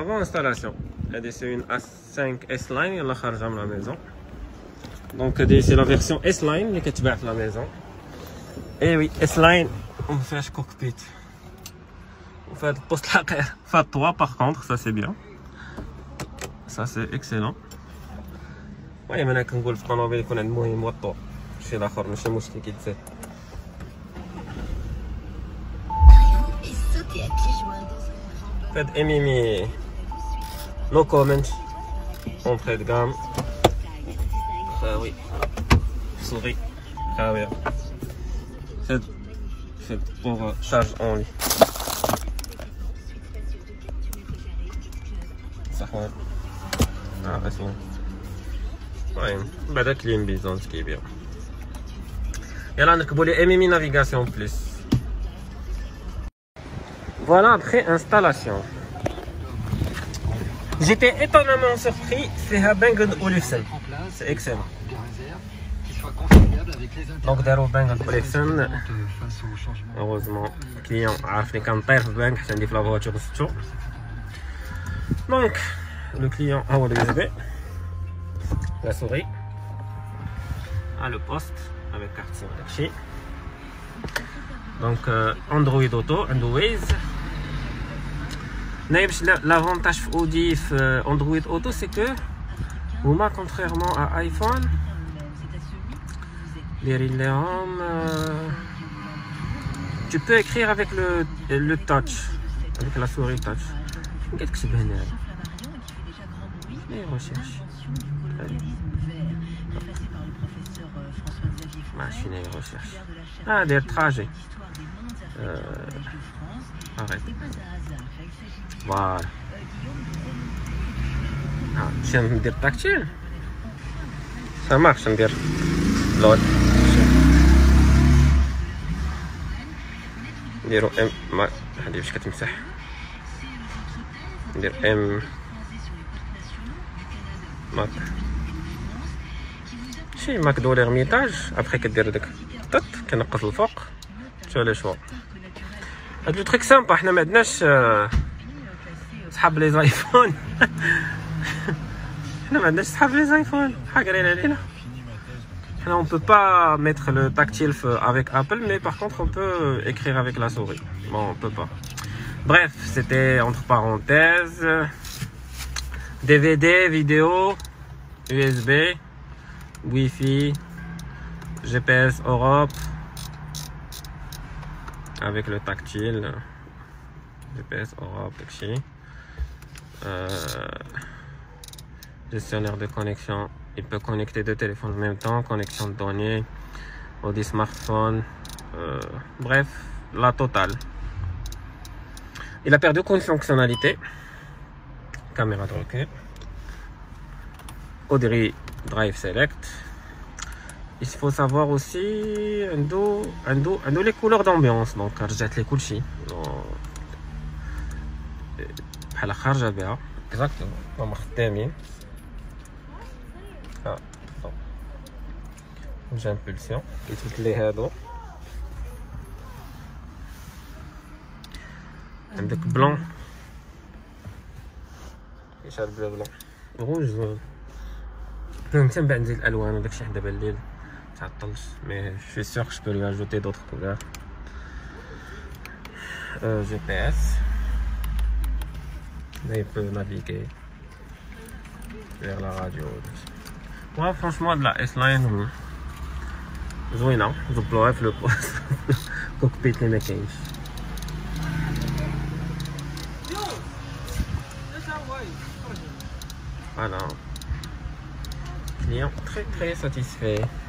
avant installation. هذه سي اون A5 S-Line يلا خارجه من لا ميزون. دونك هذه سي لا فيرسيون S-Line اللي كتباع في لا ميزون. اي وي S-Line ما فيهاش كوكبيت. وفي هذا البوست الحقير فيها 3 باغ كونتر سا سي بيان. سا سي اكسيلون. المهم انا كنقول في الطوموبيل يكون عند المهم هو الطور، شي لاخر ماشي مشكل كيتساهل. فهاد MMI نو كومنت اونتري دو كام خاوي سوري خاوي فهاد بوغ شارج اونلي صحوان عافاكم. المهم بعدا كليم بيزونس كبير. يلا نركبو لي MMI نافيغاسيون بليس. Voilà, après installation. J'étais étonnamment surpris, c'est à Bang Olufsen. C'est excellent. Donc, derrière Bang Olufsen, heureusement, le client a fait un terre Bang, c'est une voiture studio. Donc, le client a USB, la souris, à le poste avec carte SIM cachée. Donc, Android Auto, Android. L'avantage Audi Android Auto, c'est que contrairement à iPhone, les relais RAM, tu peux écrire avec le touch, avec la souris touch. Qu'est-ce que c'est bien là? Les recherches. Machine et recherche. Ah, des trajets. Arrête. Voilà. Ah, je vais me dire tactile. Ça marche, je vais me dire l'autre. Dire M. هذه باش كتمسح. ندير M. ماك. شي ماك دولار ميتاج، ابخي كدير داك طط كنقص الفوق. شو لي شو. هاد لو تريك سامبا حنا ما عندناش صحاب لي زايفون حنا ما عندناش صحاب لي زايفون حاقرين علينا حنا اون بو با ميتر لو تاكتيل افيك ابل مي باغ كونطخ اون بو اكرير افيك لا سوري بون اون بو با. Bref, c'était entre parenthèses DVD, vidéo, USB, Wi-Fi, GPS Europe avec le tactile, GPS Europe, gestionnaire de connexion, il peut connecter deux téléphones en même temps, connexion de données, Audi smartphone, bref, la totale. Il a perdu aucune fonctionnalité, caméra de recul, Audi drive select. Il faut savoir aussi un dos les couleurs d'ambiance, donc rejette les couleurs. À la charge bien, exactement. On marque j'ai impulsion. Et toutes les hados. Un deck blanc. Et ça bleu blanc. Rouge. Même si on va dire l'alwan, on va chercher d'abord l'île. Mais je suis sûr que je peux lui ajouter d'autres couleurs. GPS. Là, il peut naviguer vers la radio. Ouais, franchement, de la S-Line, je vois non, je pleurais le poste. Cockpit les mécanismes. Voilà. Client très satisfait.